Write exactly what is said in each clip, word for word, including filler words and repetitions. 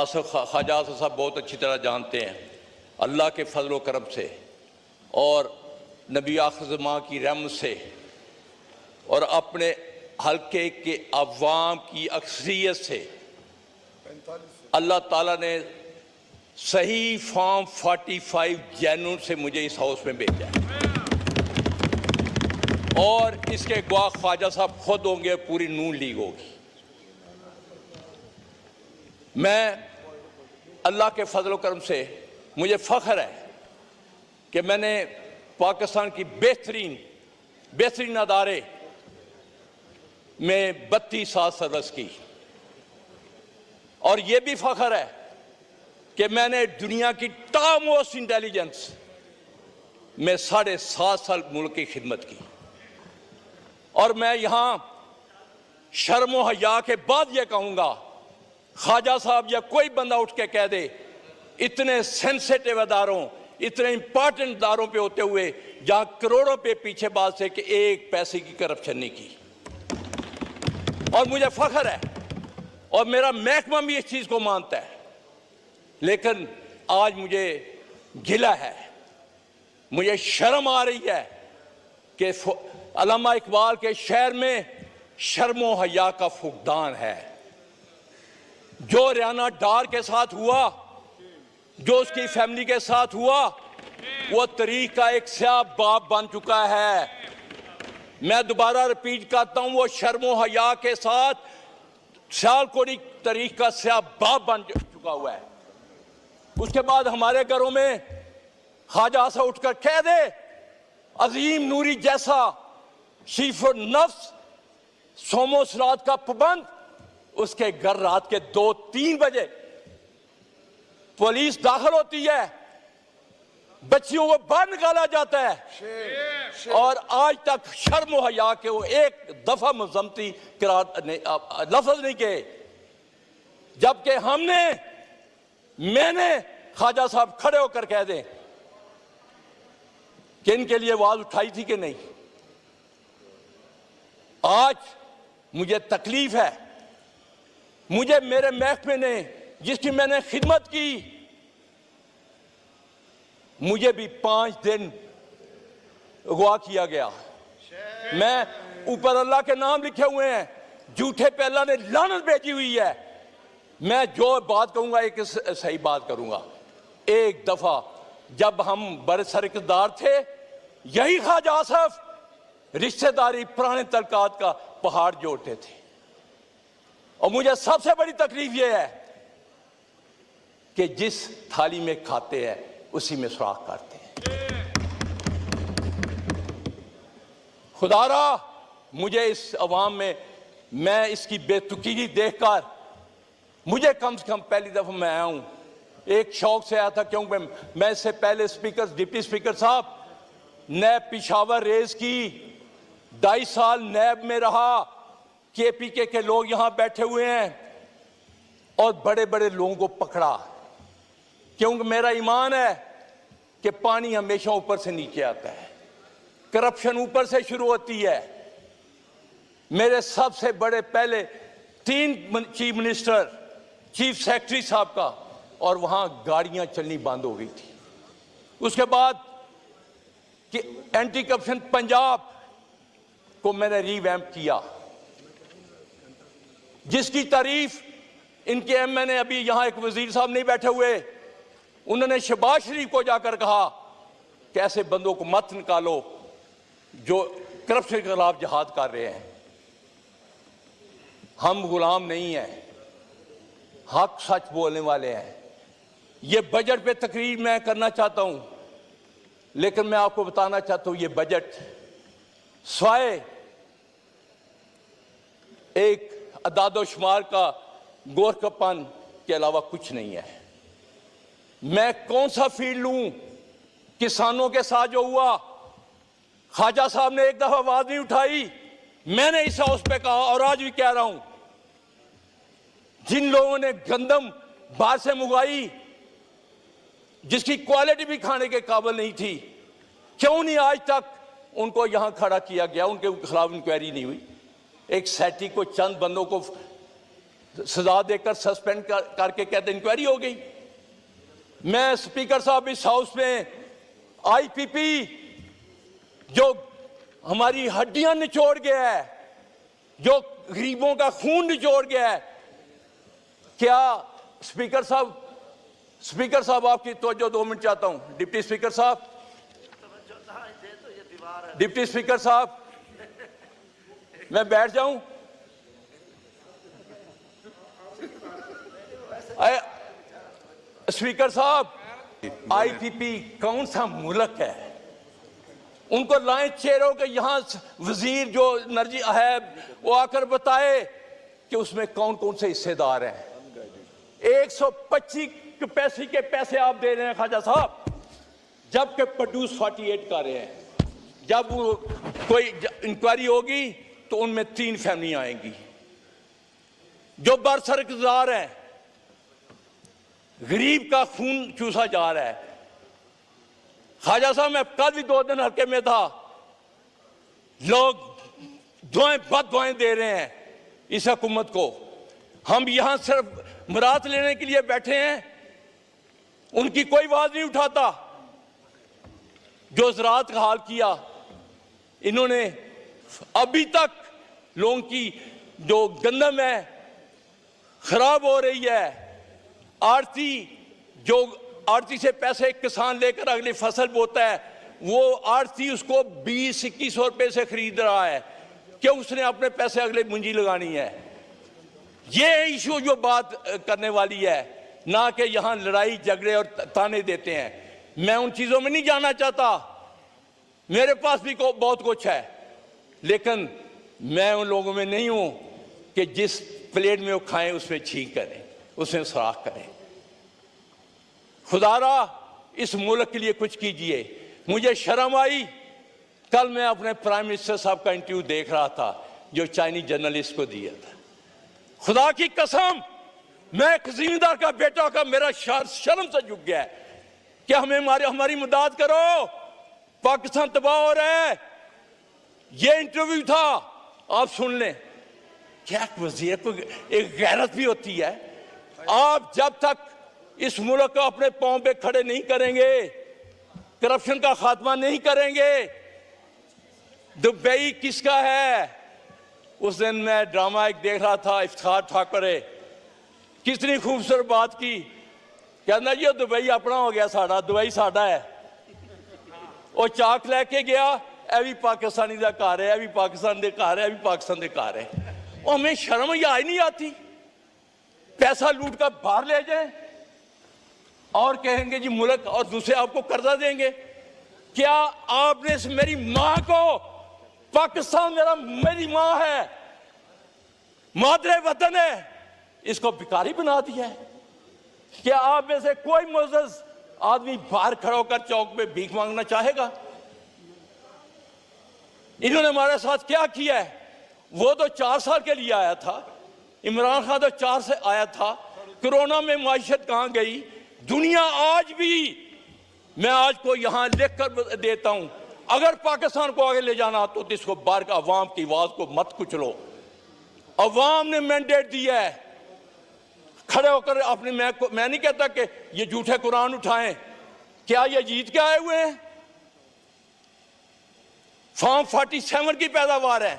आसफ ख्वाजा आसफ साहब बहुत अच्छी तरह जानते हैं, अल्लाह के फजल करम से और नबी आखिर की रहमत से और अपने हल्के के अवाम की अक्सरियत से अल्लाह ताला ने सही फॉर्म पैंतालीस जैनून से मुझे इस हाउस में भेजा है और इसके गवाह ख्वाजा साहब खुद होंगे, पूरी नून लीग होगी। मैं अल्लाह के फजल करम से मुझे फ़ख्र है कि मैंने पाकिस्तान की बेहतरीन बेहतरीन अदारे में बत्तीस साल सर्विस की और ये भी फ़ख्र है कि मैंने दुनिया की टॉप मोस्ट इंटेलिजेंस में साढ़े सात साल मुल्क की खिदमत की और मैं यहाँ शर्म व हया के बाद ये कहूँगा, ख्वाजा साहब या कोई बंदा उठ के कह दे इतने सेंसिटिव अदारों इतने इंपॉर्टेंट अदारों पे होते हुए जहां करोड़ों पे पीछे बात से कि एक पैसे की करप्शन नहीं की। और मुझे फख्र है और मेरा महकमा भी इस चीज़ को मानता है, लेकिन आज मुझे गिला है, मुझे शर्म आ रही है कि अल्लामा इकबाल के शहर में शर्म व हया का फुकदान है। जो रियाना डार के साथ हुआ, जो उसकी फैमिली के साथ हुआ, वो तारीख का एक स्याह बाप बन चुका है। मैं दोबारा रिपीट करता हूँ, वो शर्म व हया के साथ सियालकोट तारीख का स्याह बाप बन चुका हुआ है। उसके बाद हमारे घरों में ख्वाजा से उठकर कह दे अजीम नूरी जैसा शीफ और नफ्स सोमो सरात का पाबंद, उसके घर रात के दो तीन बजे पुलिस दाखिल होती है, बच्चियों को बाहर निकाला जाता है। शेर, शेर। और आज तक शर्म व हया के वो एक दफा मजम्मती लफ्ज नहीं कहे, जबकि हमने मैंने ख्वाजा साहब खड़े होकर कह दें कि इनके लिए आवाज उठाई थी कि नहीं। आज मुझे तकलीफ है, मुझे मेरे महकमे ने जिसकी मैंने खिदमत की, मुझे भी पांच दिन अगवा किया गया। मैं ऊपर अल्लाह के नाम लिखे हुए हैं, झूठे पे अल्लाह ने लानत भेजी हुई है। मैं जो बात कहूंगा एक सही बात करूंगा। एक दफा जब हम बड़े सरकदार थे, यही ख्वाजा आसफ रिश्तेदारी पुराने तलकात का पहाड़ जोड़ते थे। और मुझे सबसे बड़ी तकलीफ यह है कि जिस थाली में खाते हैं उसी में सुराख करते हैं। खुदारा मुझे इस अवाम में मैं इसकी बेतुकीली देखकर, मुझे कम से कम पहली दफा मैं आया हूं, एक शौक से आया था क्योंकि मैं, मैं इससे पहले स्पीकर डिप्टी स्पीकर साहब नए पिशावर रेस की ढाई साल नैब में रहा। के पी के के लोग यहां बैठे हुए हैं और बड़े बड़े लोगों को पकड़ा, क्योंकि मेरा ईमान है कि पानी हमेशा ऊपर से नीचे आता है, करप्शन ऊपर से शुरू होती है। मेरे सबसे बड़े पहले तीन चीफ मिनिस्टर चीफ सेक्रेटरी साहब का, और वहां गाड़ियां चलनी बंद हो गई थी। उसके बाद कि एंटी करप्शन पंजाब को मैंने रीवैम्प किया, जिसकी तारीफ इनके एम एन ए, अभी यहां एक वजीर साहब नहीं बैठे हुए, उन्होंने शहबाज शरीफ को जाकर कहा कि ऐसे बंदों को मत निकालो जो करप्शन के खिलाफ जहाद कर रहे हैं। हम गुलाम नहीं हैं, हक सच बोलने वाले हैं। ये बजट पे तकरीर मैं करना चाहता हूं, लेकिन मैं आपको बताना चाहता हूं ये बजट स्वाय एक अदादो शुमार का गोरखपन के अलावा कुछ नहीं है। मैं कौन सा फील्ड लूं? किसानों के साथ जो हुआ, ख्वाजा साहब ने एक दफा आवाज नहीं उठाई, मैंने इस हाउस पे कहा और आज भी कह रहा हूं, जिन लोगों ने गंदम बाहर से मंगवाई जिसकी क्वालिटी भी खाने के काबिल नहीं थी, क्यों नहीं आज तक उनको यहां खड़ा किया गया, उनके खिलाफ इंक्वायरी नहीं हुई। एक सैटी को चंद बंदों को सजा देकर सस्पेंड कर, करके कहते इंक्वायरी हो गई। मैं स्पीकर साहब इस हाउस में आईपीपी जो हमारी हड्डियां निचोड़ गया है, जो गरीबों का खून निचोड़ गया है, क्या स्पीकर साहब स्पीकर साहब आपकी तवज्जो दो मिनट चाहता हूं। डिप्टी स्पीकर साहब डिप्टी स्पीकर साहब मैं बैठ जाऊं? स्पीकर साहब आईपीपी कौन सा मुल्क है? उनको लाए चेहरों के यहां वजीर जो नर्जी है वो आकर बताए कि उसमें कौन कौन से हिस्सेदार हैं। एक सौ पच्चीस पैसे के पैसे आप दे रहे हैं खाजा साहब, जबकि प्रोड्यूस अड़तालीस कर रहे हैं। जब कोई इंक्वायरी होगी तो उनमें तीन फैमिली आएंगी जो बरसरकदार हैं, गरीब का खून चूसा जा रहा है। खाजा साहब मैं कल भी दो दिन हल्के में था, लोग दुआएं बद दुआएं दे रहे हैं इस हुकूमत को। हम यहां सिर्फ मुराद लेने के लिए बैठे हैं, उनकी कोई आवाज नहीं उठाता। जो ज़राअत का हाल किया इन्होंने, अभी तक लोगों की जो गंदम है खराब हो रही है। आरती जो आरती से पैसे किसान लेकर अगली फसल बोता है, वो आरती उसको बीस इक्कीस सौ रुपये से खरीद रहा है कि उसने अपने पैसे अगले मुंजी लगानी है। ये इशू जो बात करने वाली है, ना कि यहाँ लड़ाई झगड़े और ताने देते हैं। मैं उन चीज़ों में नहीं जाना चाहता, मेरे पास भी को, बहुत कुछ है, लेकिन मैं उन लोगों में नहीं हूँ कि जिस प्लेट में वो खाएँ उसमें छींक करें, उसमें सुराख करें। खुदारा इस मुल्क के लिए कुछ कीजिए। मुझे शर्म आई, कल मैं अपने प्राइम मिनिस्टर साहब का इंटरव्यू देख रहा था जो चाइनीज जर्नलिस्ट को दिया था। खुदा की कसम, मैं एक जिम्मेदार का बेटा का मेरा शर्म से झुक गया कि हमें हमारे हमारी मदद करो, पाकिस्तान तबाह हो रहा है। ये इंटरव्यू था, आप सुन लें। क्या वजीर को एक गैरत भी होती है? आप जब तक इस मुल्क को अपने पांव पे खड़े नहीं करेंगे, करप्शन का खात्मा नहीं करेंगे, दुबई किसका है? उस दिन मैं ड्रामा एक देख रहा था, इफ्तिखार ठाकरे, कितनी खूबसूरत बात की, कहना जी दुबई अपना हो गया, साड़ा दुबई साड़ा है। और चाक लेके गया, ए भी पाकिस्तानी का घर है, ए भी पाकिस्तान के घर है, ए भी पाकिस्तान के घर है। और हमें शर्म या नहीं आती? पैसा लूट कर बाहर ले जाए और कहेंगे जी मुल्क, और दूसरे आपको कर्जा देंगे। क्या आपने इस मेरी माँ को, पाकिस्तान मेरा मेरी माँ है, मादरे वतन है, इसको भिखारी बना दिया है? क्या आप में से कोई मोअज़्ज़ज़ आदमी बाहर खड़ा होकर चौक में भीख मांगना चाहेगा? इन्होंने हमारे साथ क्या किया है? वो तो चार साल के लिए आया था, इमरान खान तो चार से आया था, कोरोना में मायशत कहाँ गई? दुनिया आज भी, मैं आज को यहाँ लिख कर देता हूँ, अगर पाकिस्तान को आगे ले जाना तो इसको बाहर का अवाम की आवाज को मत कुचलो। अवाम ने मैंडेट दिया है खड़े होकर अपने, मैं को मैं नहीं कहता कि ये झूठे कुरान उठाएं। क्या ये जीत के आए हुए हैं? फॉर्म फोर्टी सेवन की पैदावार है,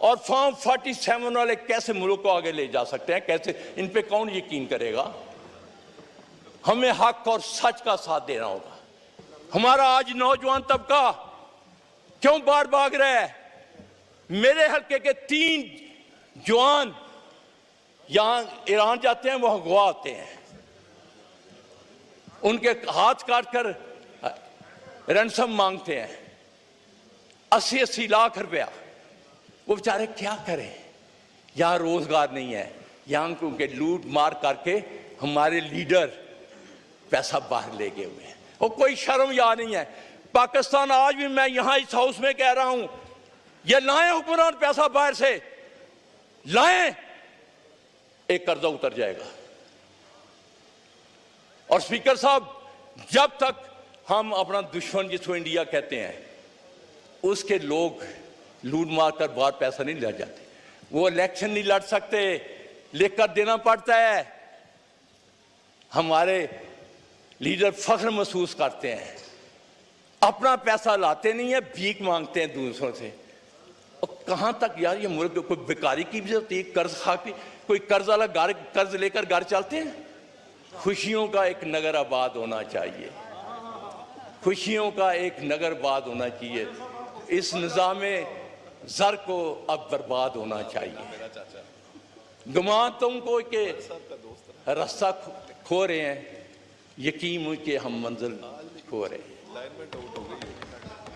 और फॉर्म फोर्टी सेवन वाले कैसे मुल्क को आगे ले जा सकते हैं? कैसे? इन पे कौन यकीन करेगा? हमें हक और सच का साथ देना होगा। हमारा आज नौजवान तबका क्यों बाहर भाग रहा है? मेरे हलके के तीन जवान यहां ईरान जाते हैं, वहां अगवा आते हैं, उनके हाथ काट कर रैंसम मांगते हैं, अस्सी अस्सी लाख रुपया। वो बेचारे क्या करें? यहाँ रोजगार नहीं है, यहाँ उनके लूट मार करके हमारे लीडर पैसा बाहर ले गए हुए हैं, और कोई शर्म यहाँ नहीं है। पाकिस्तान आज भी, मैं यहाँ इस हाउस में कह रहा हूँ, ये लाएं हुक्मरान, पैसा बाहर से लाएं, एक कर्जा उतर जाएगा। और स्पीकर साहब, जब तक हम अपना दुश्मन जिसको इंडिया कहते हैं उसके लोग लूट मार कर बाहर पैसा नहीं लड़ जाते, वो इलेक्शन नहीं लड़ सकते, लिखकर देना पड़ता है। हमारे लीडर फख्र महसूस करते हैं, अपना पैसा लाते नहीं है, भीख मांगते हैं दूसरों से। और कहाँ तक यार ये मुल्क, कोई बेकारी की भी होती है, कर्ज खा के कोई कर्ज वाला घर कर्ज लेकर घर चलते हैं। खुशियों का एक नगर आबाद होना चाहिए, खुशियों का एक नगर आबाद होना चाहिए। इस निज़ाम ज़र को अब बर्बाद होना चाहिए। गुमान तुमको के रास्ता खो रहे हैं, यकीन मुझे हम मंजिल खो रहे हैं।